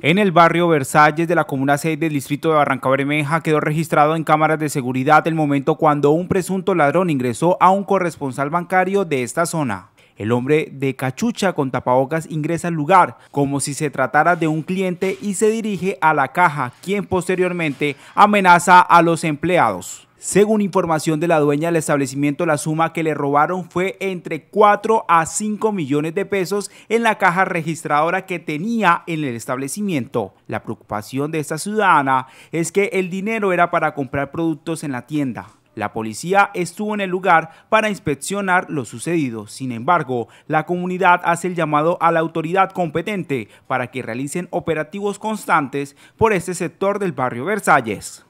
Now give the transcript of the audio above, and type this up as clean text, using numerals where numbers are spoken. En el barrio Versalles de la Comuna 6 del distrito de Barrancabermeja quedó registrado en cámaras de seguridad el momento cuando un presunto ladrón ingresó a un corresponsal bancario de esta zona. El hombre de cachucha con tapabocas ingresa al lugar como si se tratara de un cliente y se dirige a la caja, quien posteriormente amenaza a los empleados. Según información de la dueña del establecimiento, la suma que le robaron fue entre 4 a 5 millones de pesos en la caja registradora que tenía en el establecimiento. La preocupación de esta ciudadana es que el dinero era para comprar productos en la tienda. La policía estuvo en el lugar para inspeccionar lo sucedido. Sin embargo, la comunidad hace el llamado a la autoridad competente para que realicen operativos constantes por este sector del barrio Versalles.